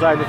зайдешь.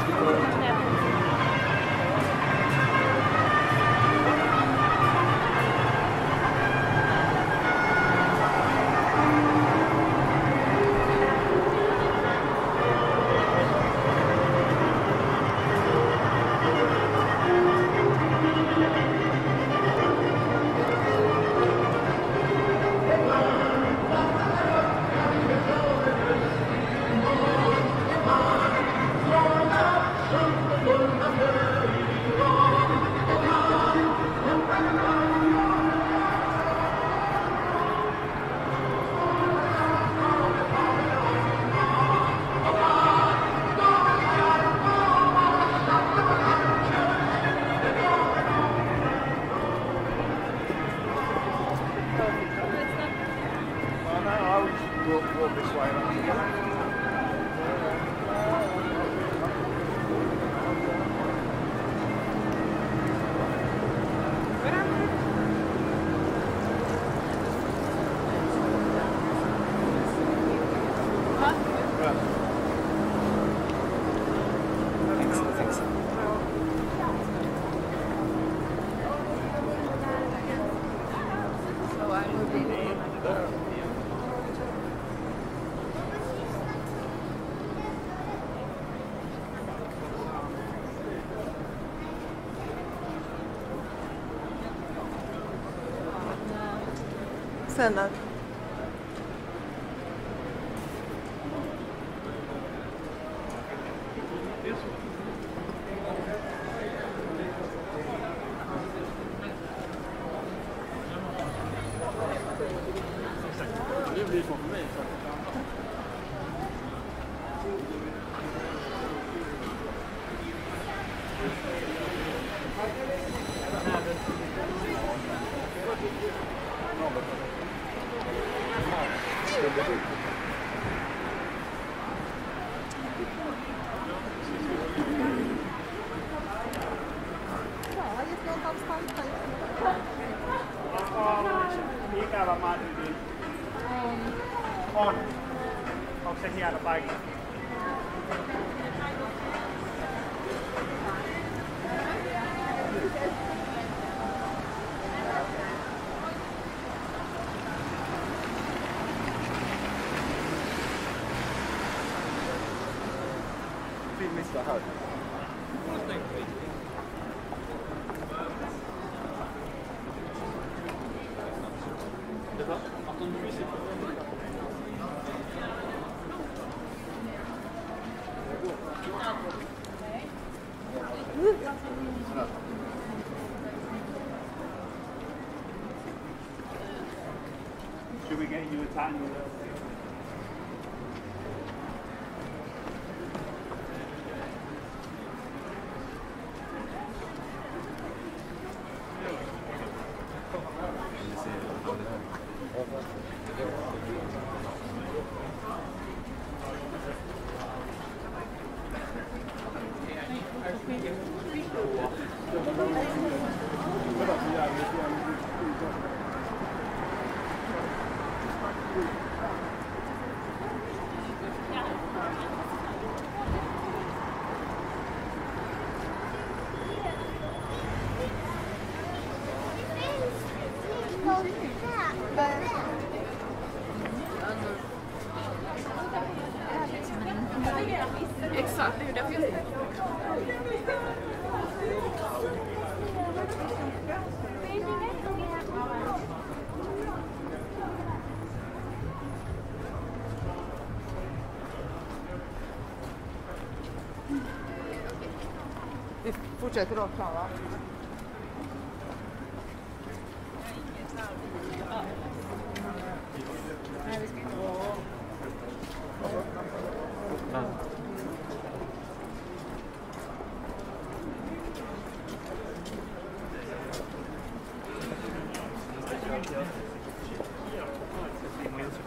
Надо. Should we get you a time? Fortsätter rakt fram, va?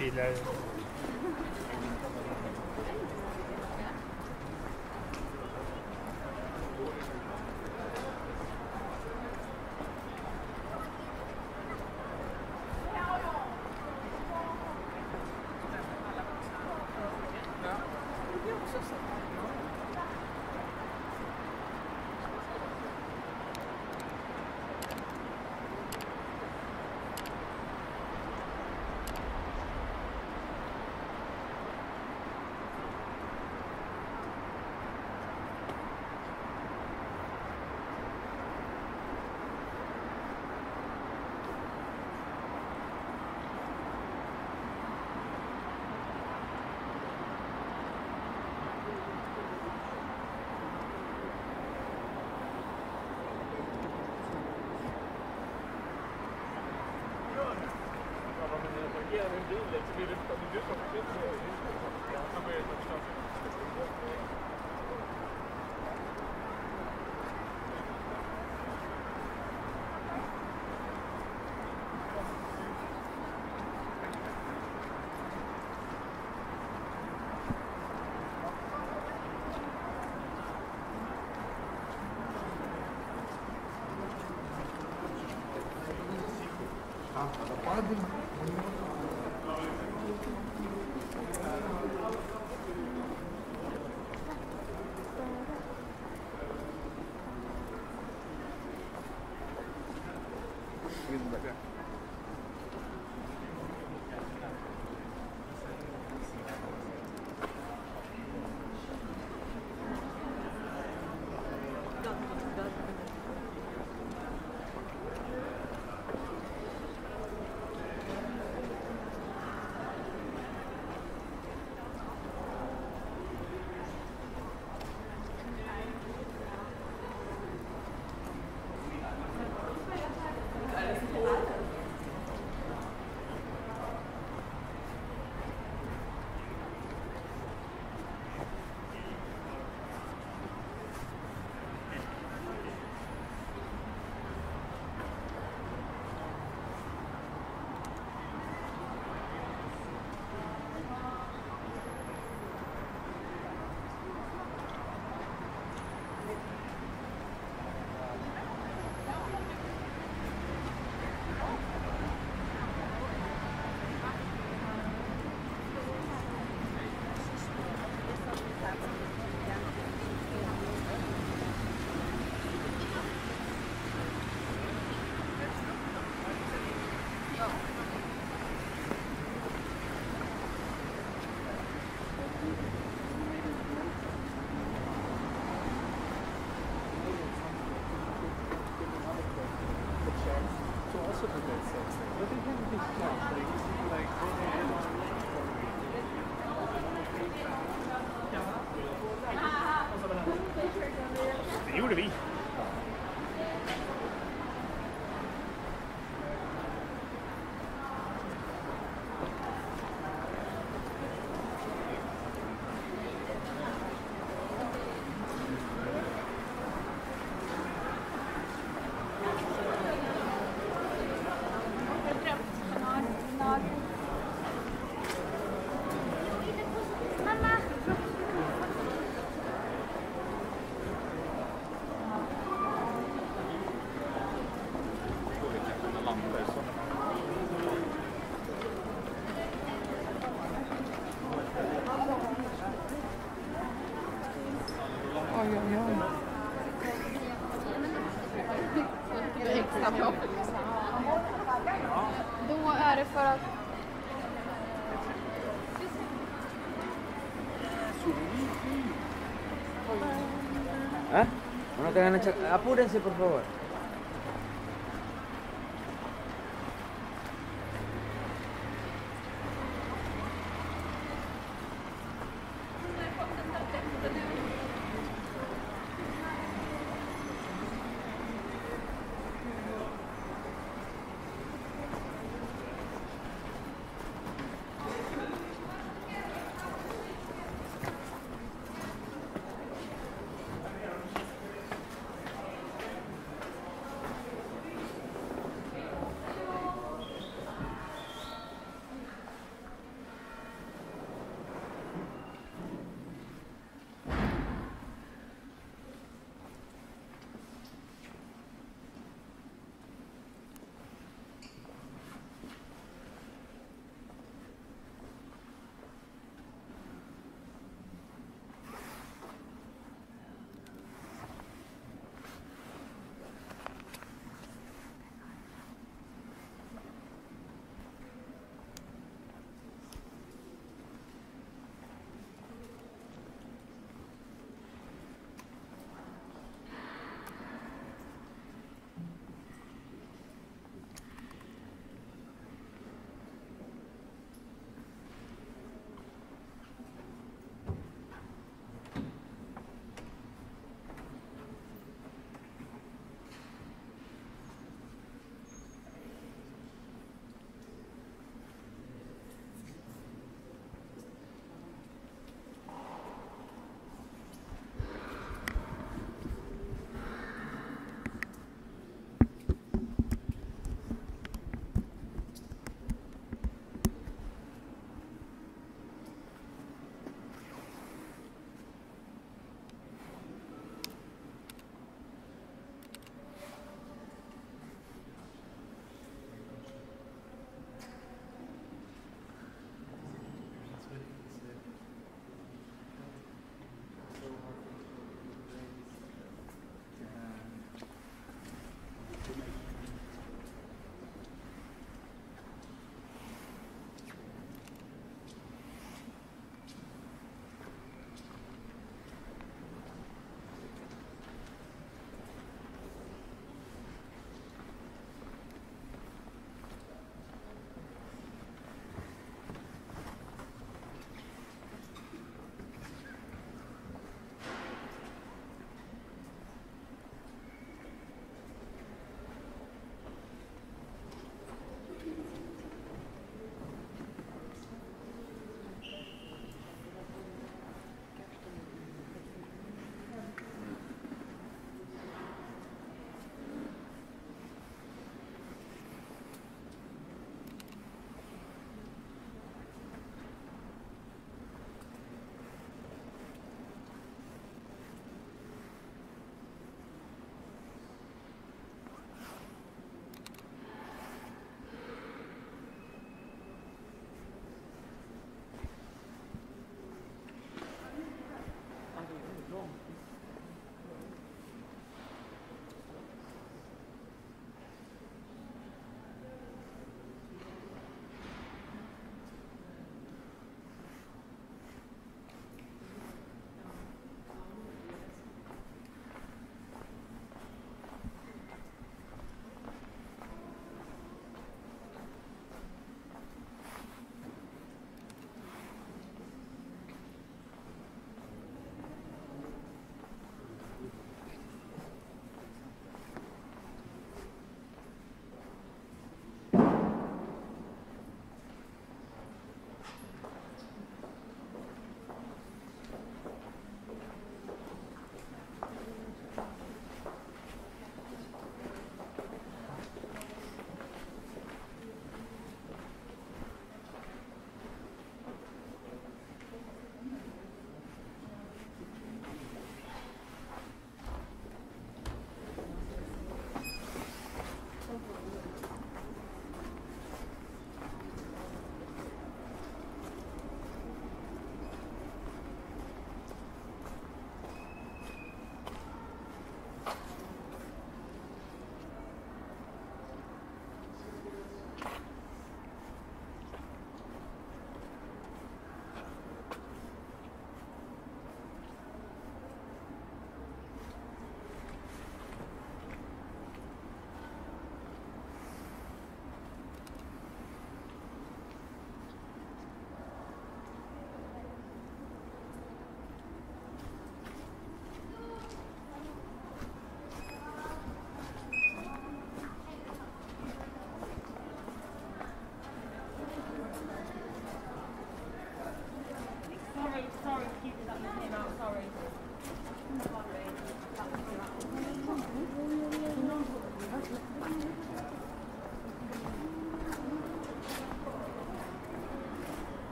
Gracias. No te hagan apúrense, por favor.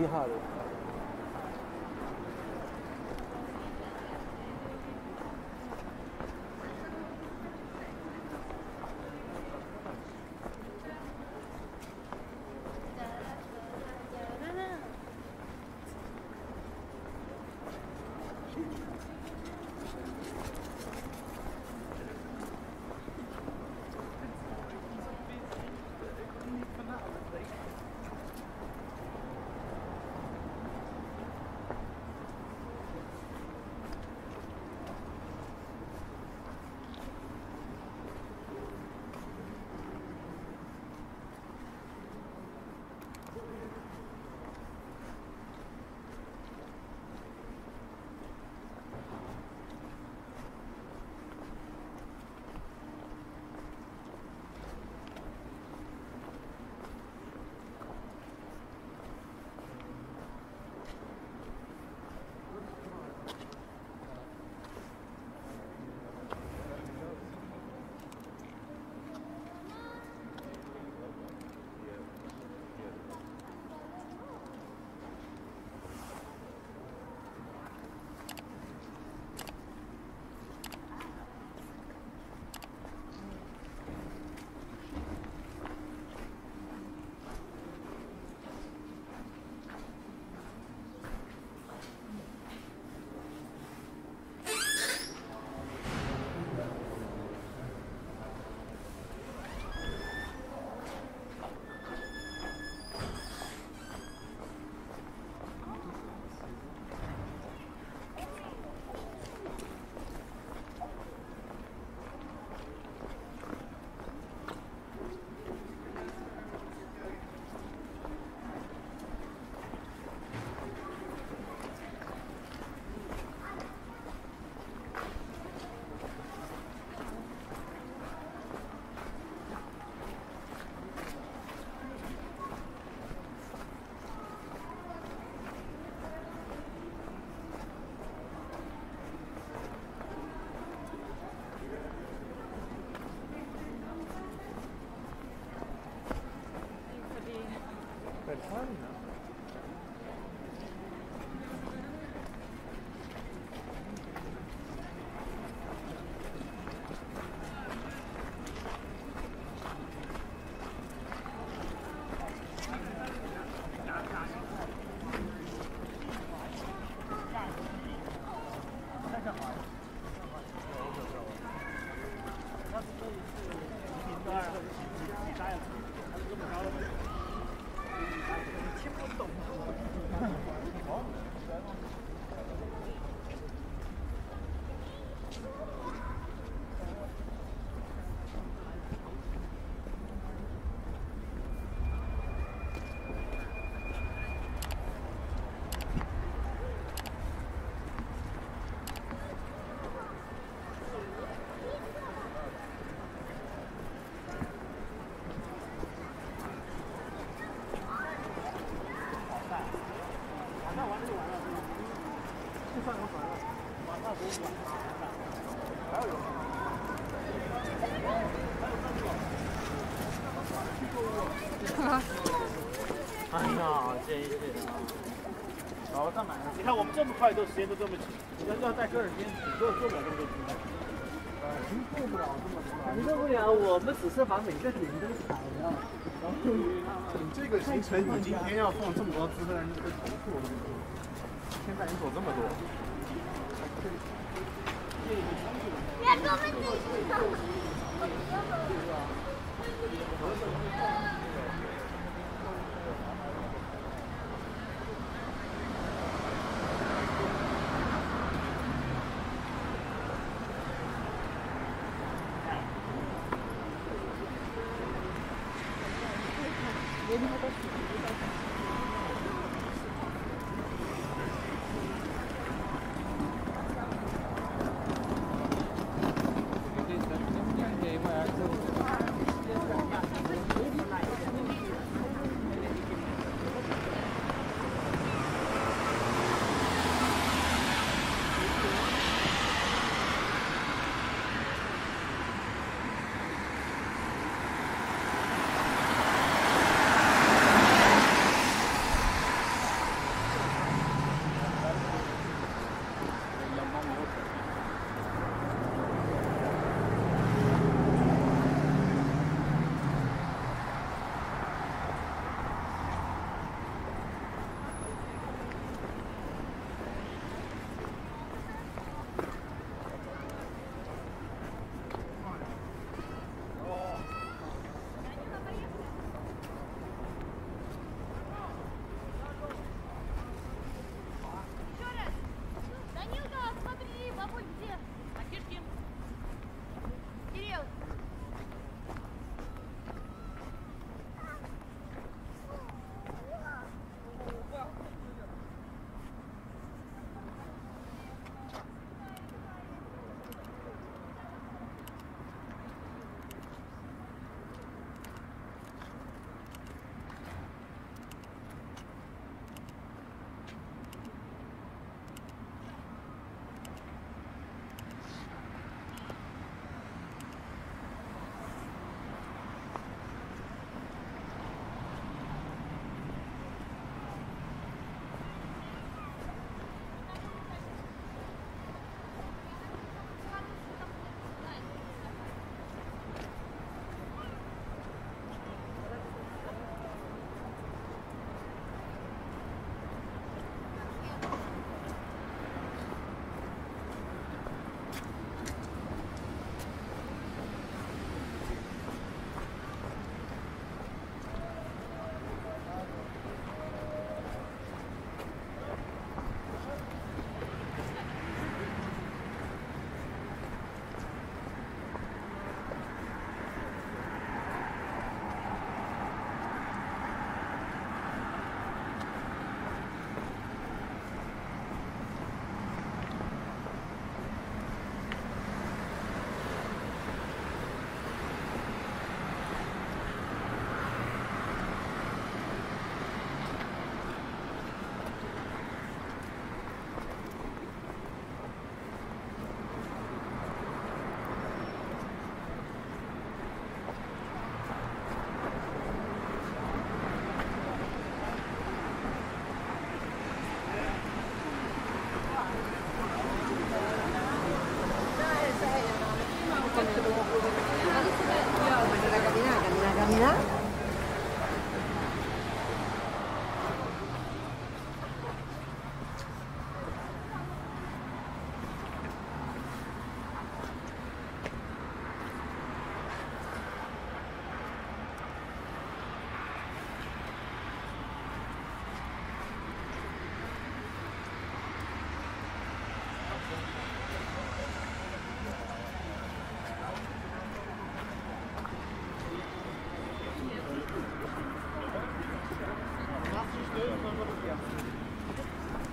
Манхару.快都时间都这么紧，要带戈尔宾，做不了这么多题，做不了这么多。你做不了，我们只是把每个点都踩了。然后你这个行程，你今天要放这么多资料，你会重复。现在你走这么多，别跟我们走。 Thank you.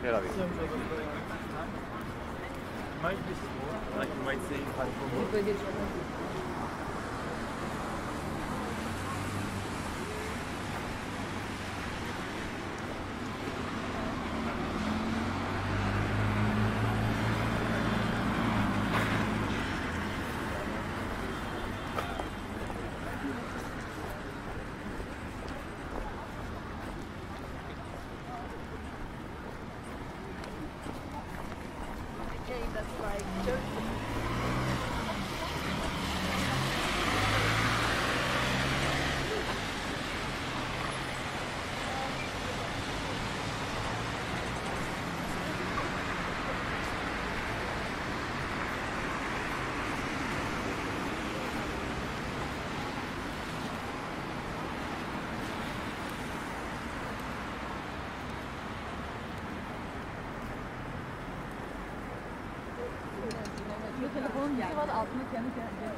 選び。Might be small, like you might say, but for more. Telefonun altını kendi atar.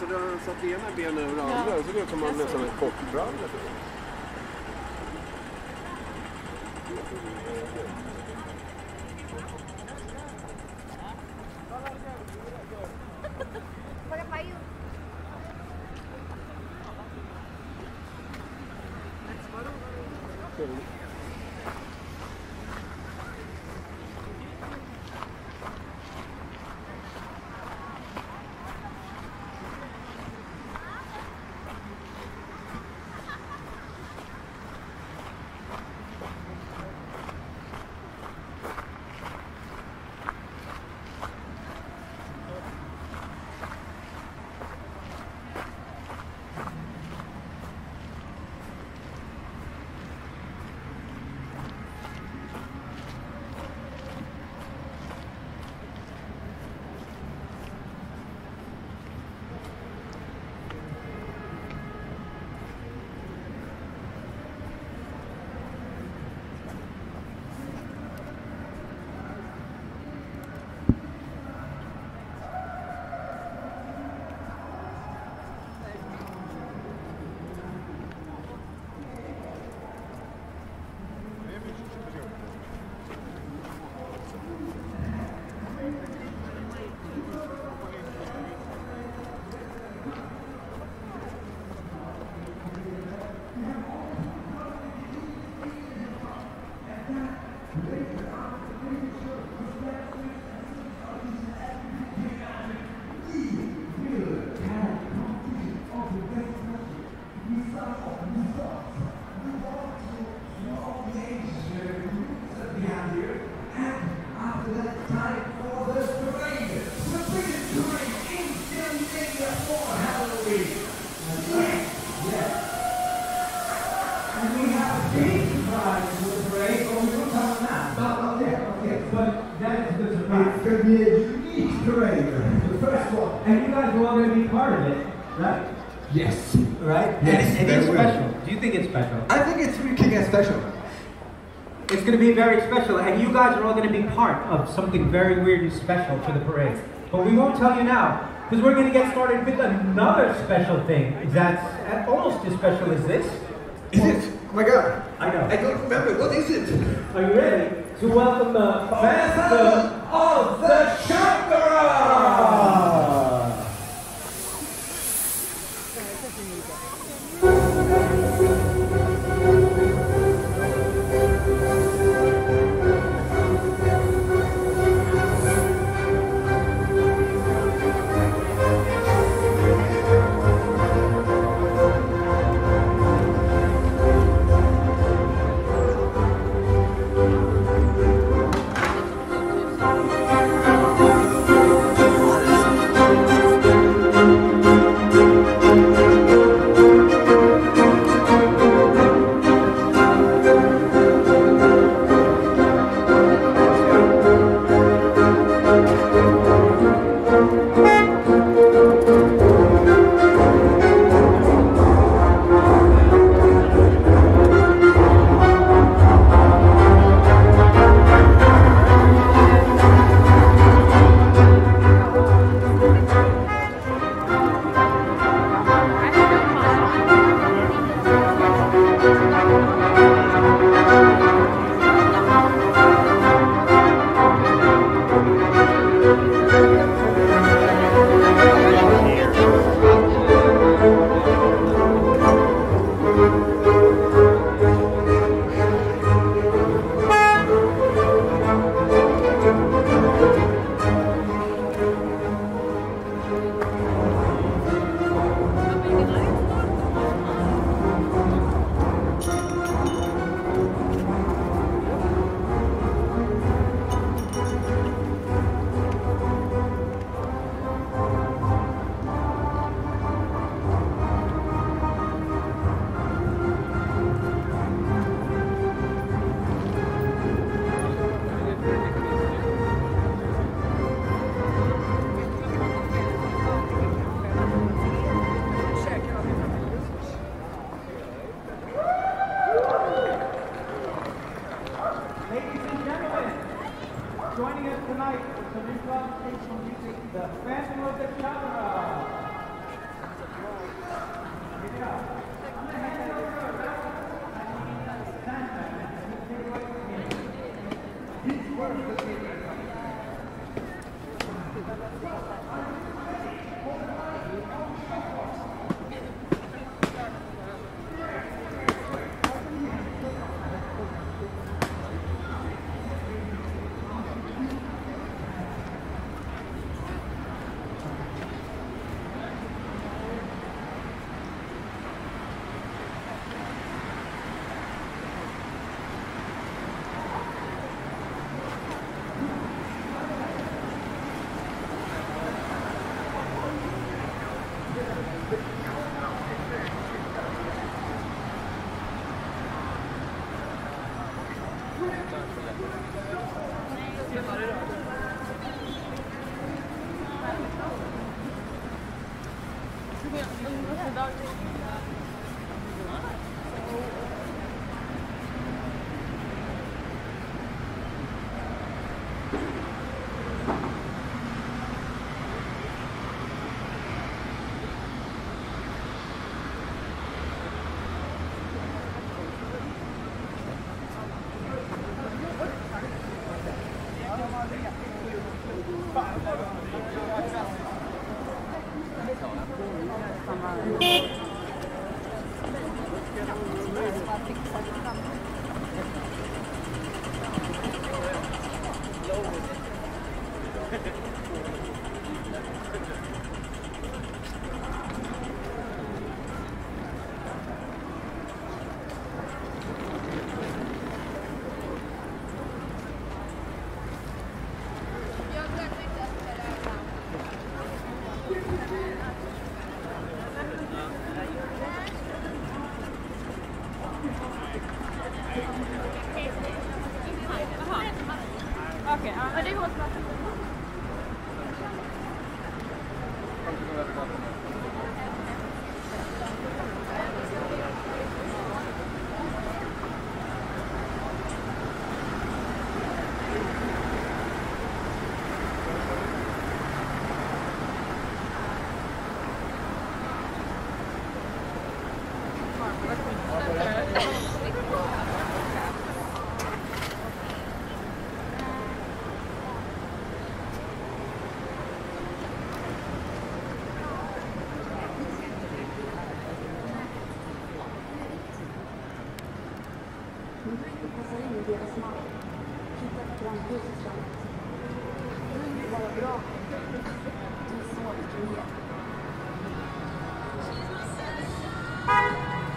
Så det har han satt ena benen över andra, så nu kommer man nästan ett kockbrand. The first one. And you guys were all going to be part of it, right? Yes. Right? Yes. And it's special. Do you think it's special? I think it's freaking special. It's going to be very special, and you guys are all going to be part of something very weird and special for the parade. But we won't tell you now, because we're going to get started with another special thing that's almost as special as this. Is it? Oh my God. I know. I don't remember. What is it? Are you ready to welcome the Phantom of the Chakra?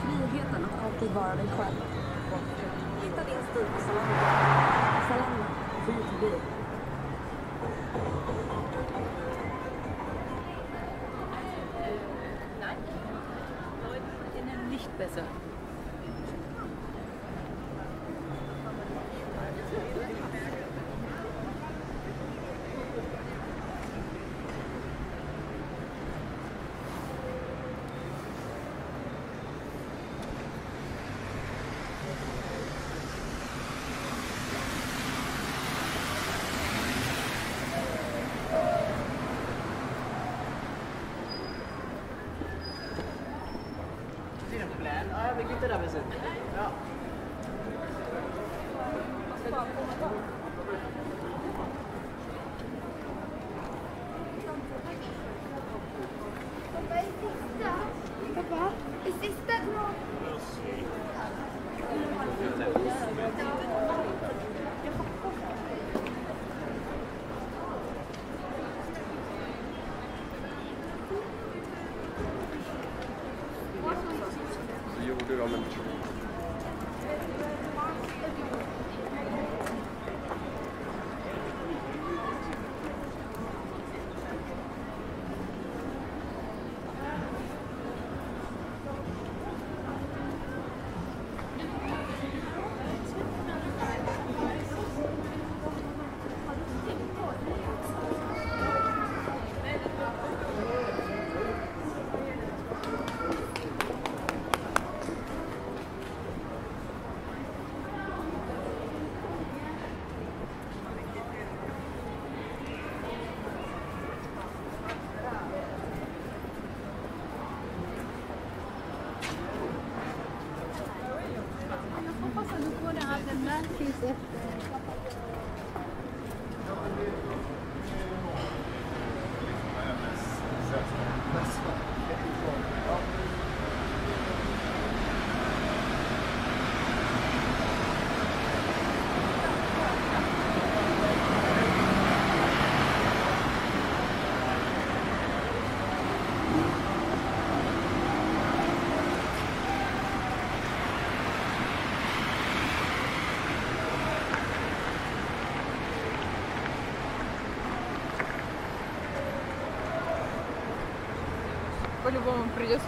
Friheten att alltid vara dig själv. Hitta din stil på Zalando. Zalando, vit bil. Nein, Leute, nicht besser. Ja, jag fick inte det där med sig. Ja. Pappa, i sista. Pappa, i sista. Gjorde de en person. По-любому придется.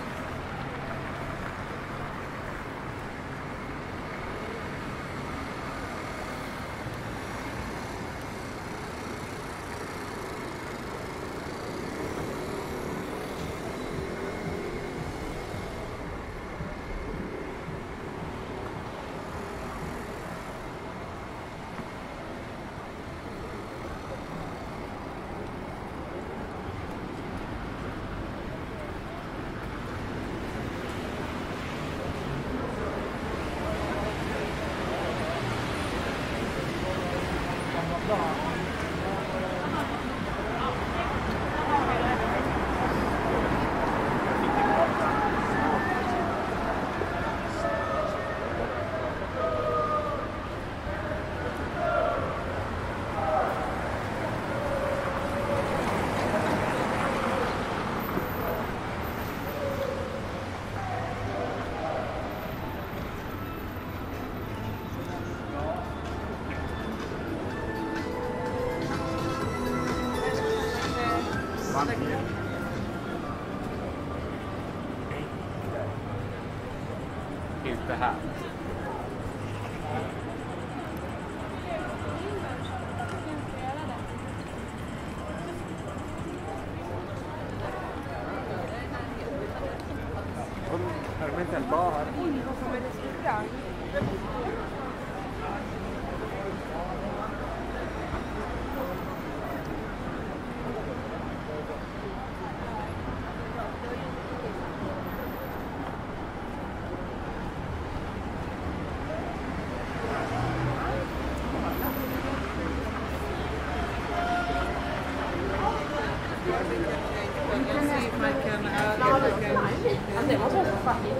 Inte här. Veramente al bar. Andiamo a fare il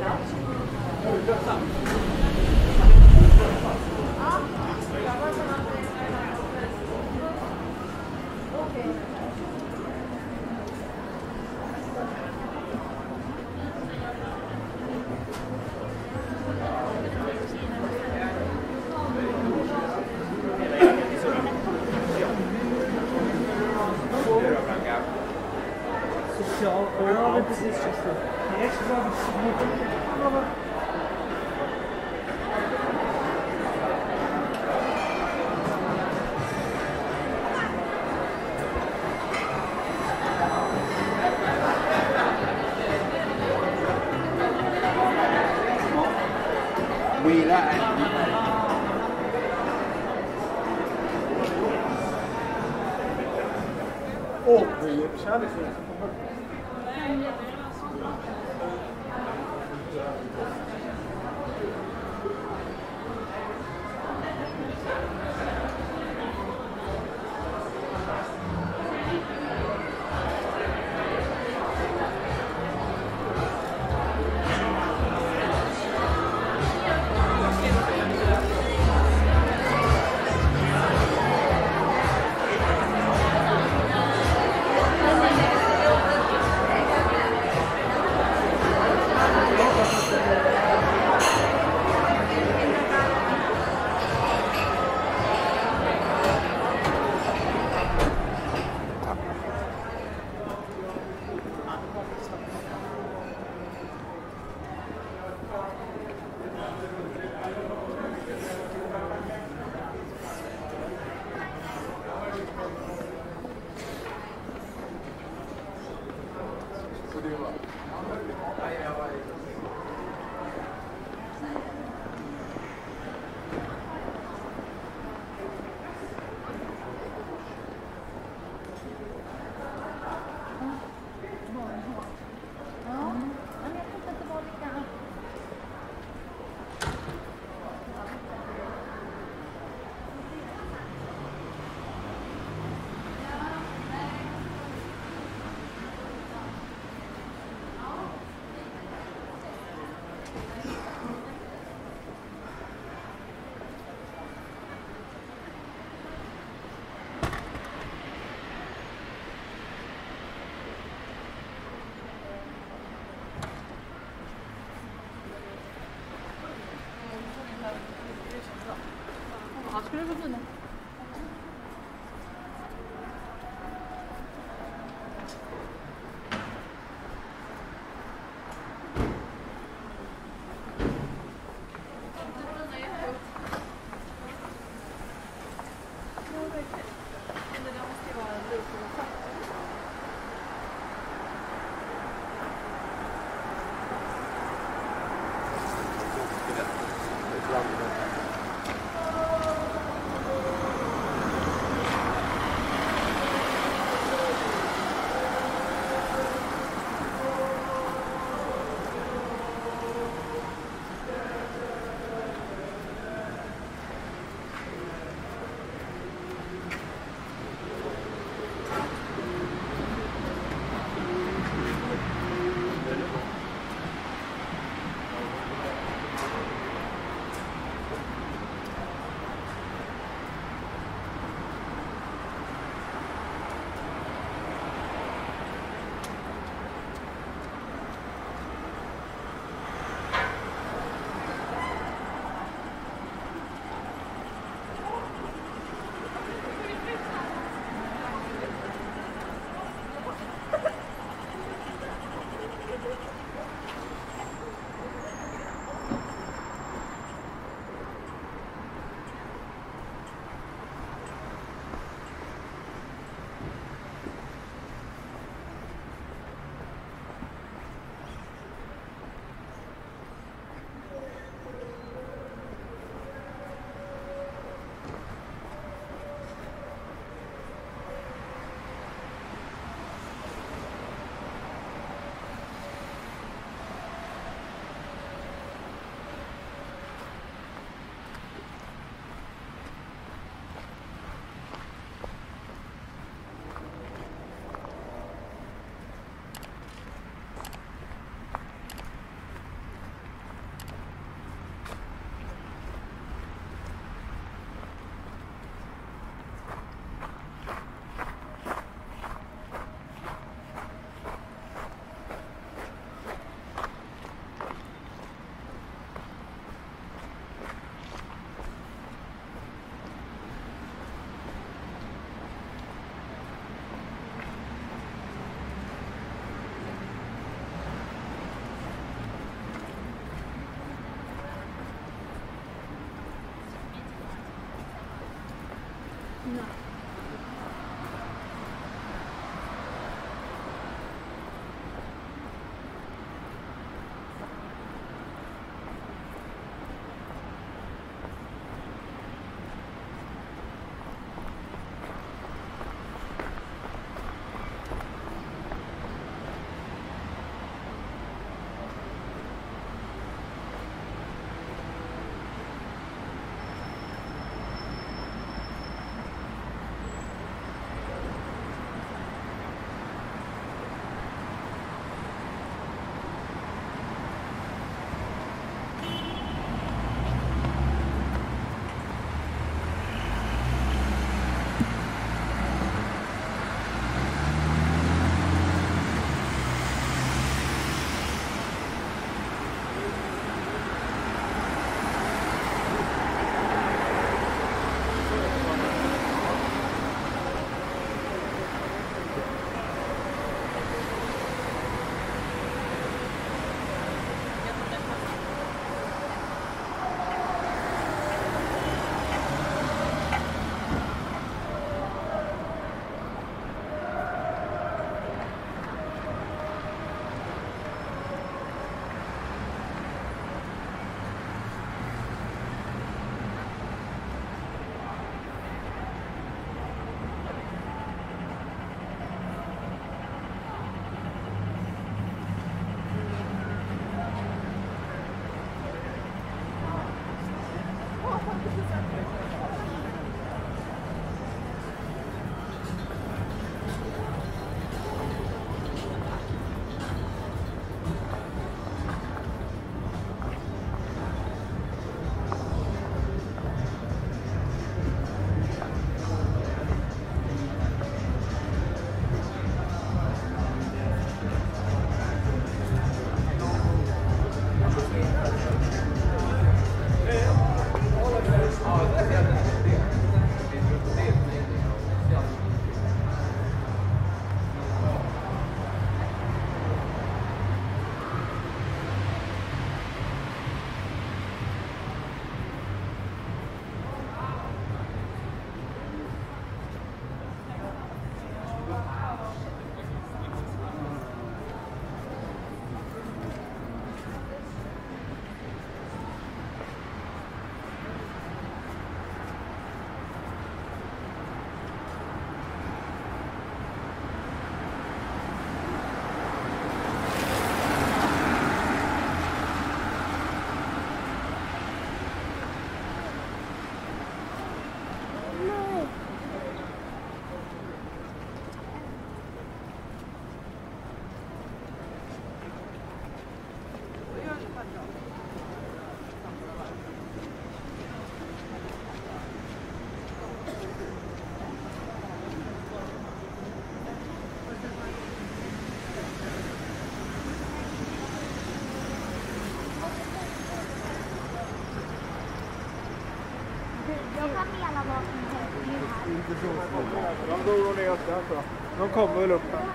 Jag kan mena vad som helst. Inte så svårt. De går och ner därför. De kommer väl upp här. Nej,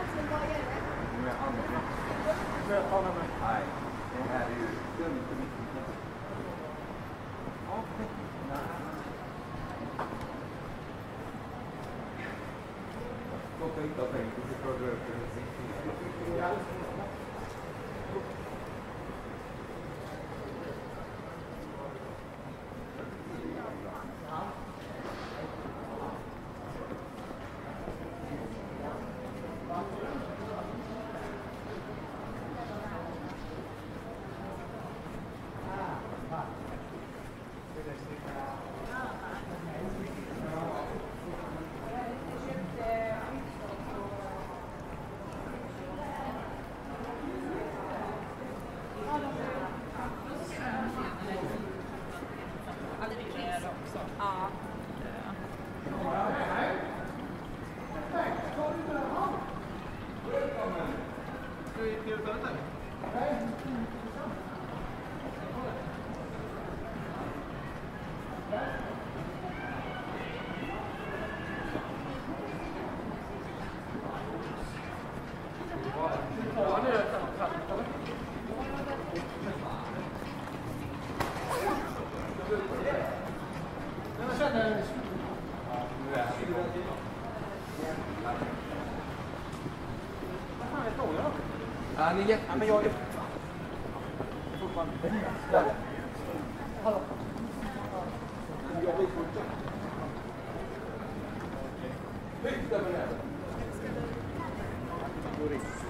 det här är ju dömt och mycket. Ja, plocka inte av pengar så ska du öka det sikt. Men jag är fortfarande där. Hallå. Jag är fortfarande. Okej. Lyfta med det. Går in. Ja.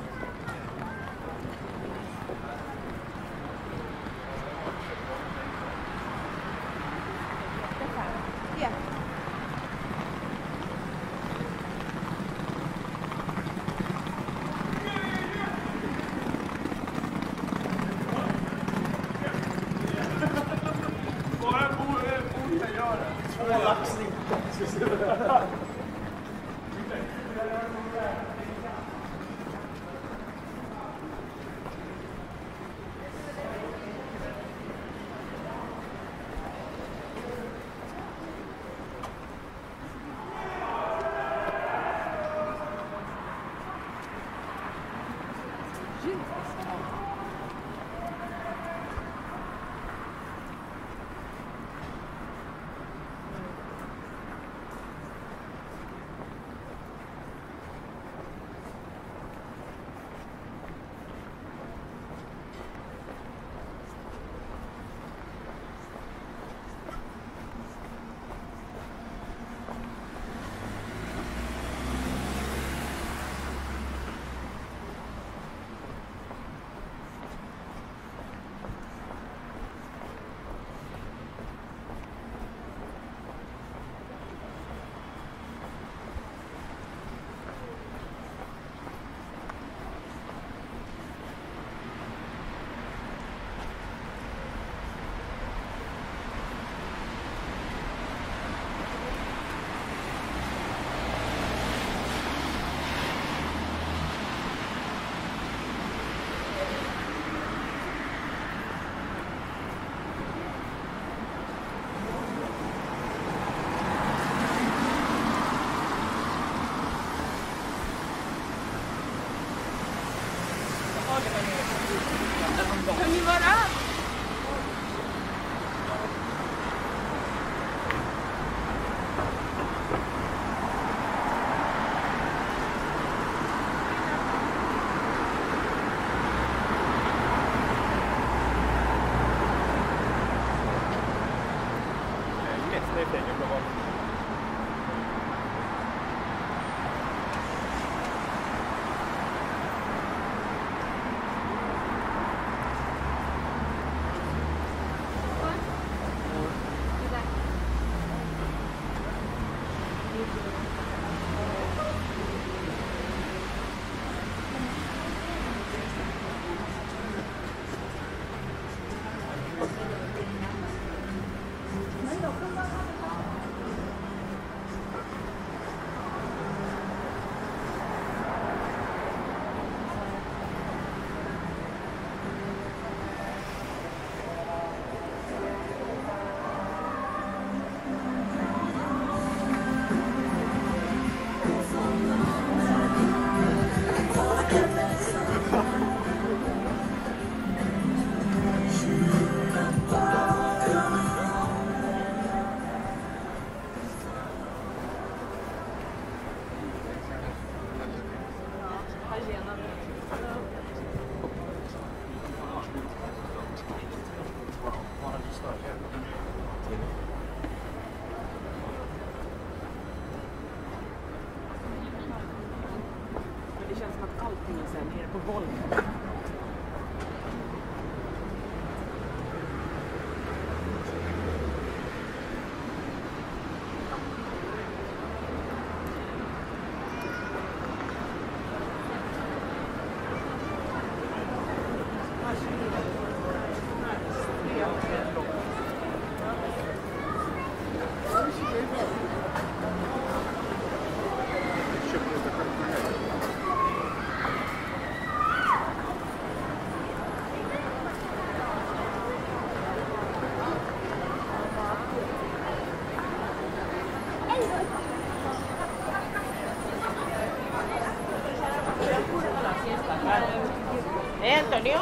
Antonio,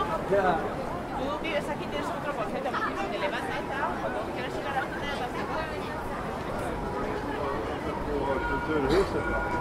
tú vives aquí, tienes otro concepto, porque si te levantas cuando quieres ir a la zona de la ciudad.